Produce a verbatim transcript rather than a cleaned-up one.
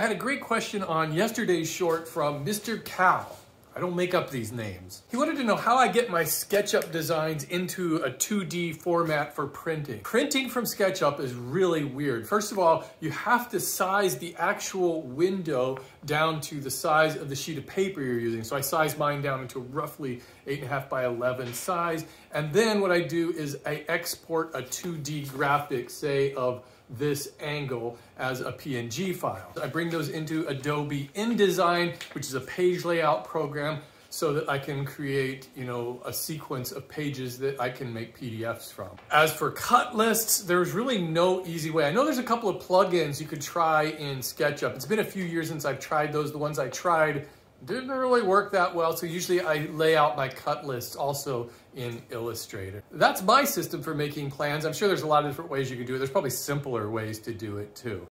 I had a great question on yesterday's short from Mister Cow. I don't make up these names. He wanted to know how I get my SketchUp designs into a two D format for printing. Printing from SketchUp is really weird. First of all, you have to size the actual window down to the size of the sheet of paper you're using. So I size mine down into roughly eight and a half by eleven size. And then what I do is I export a two D graphic, say of this angle, as a P N G file. I bring those into Adobe InDesign, which is a page layout program, so that I can create, you know, a sequence of pages that I can make P D Fs from. As for cut lists, there's really no easy way. I know there's a couple of plugins you could try in SketchUp. It's been a few years since I've tried those. The ones I tried didn't really work that well, so usually I lay out my cut lists also in Illustrator. That's my system for making plans. I'm sure there's a lot of different ways you can do it. There's probably simpler ways to do it too.